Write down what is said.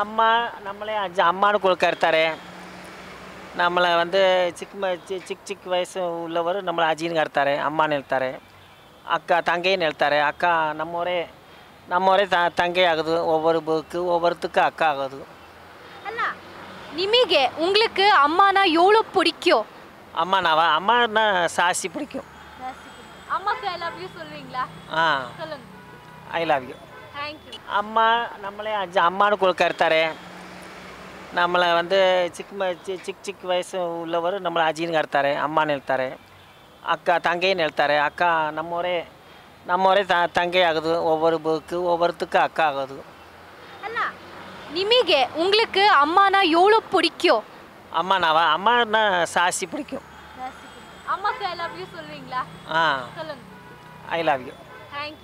amma, namale amma Kolkartare, Namala and the chick vice lover, Namajin Gartare, Amman Eltare, Aka Tange Neltare, Aka Namore, Namore Tange over Boku, over to Kaka. Alla Nimige, Ungleke, Amana Yolo Purikyo. Amanava, Amana Sasi Purikyo. Amaka, I love you, Solingla. Ah, I love you. Thank you. Amma, Namala, Amma Kolkartare, Namala and the chick vice lover, Namajin Gartare, Amman Eltare, Aka Tange Neltare, Aka Namore, Namore Tange over Boku, over to Kaka. Alla Nimige, Ungleke, Amana Yolo Purikyo. Amanava, Amana Sasi Purikyo. Amaka, I love you, Solingla. Ah, I love you. Thank you.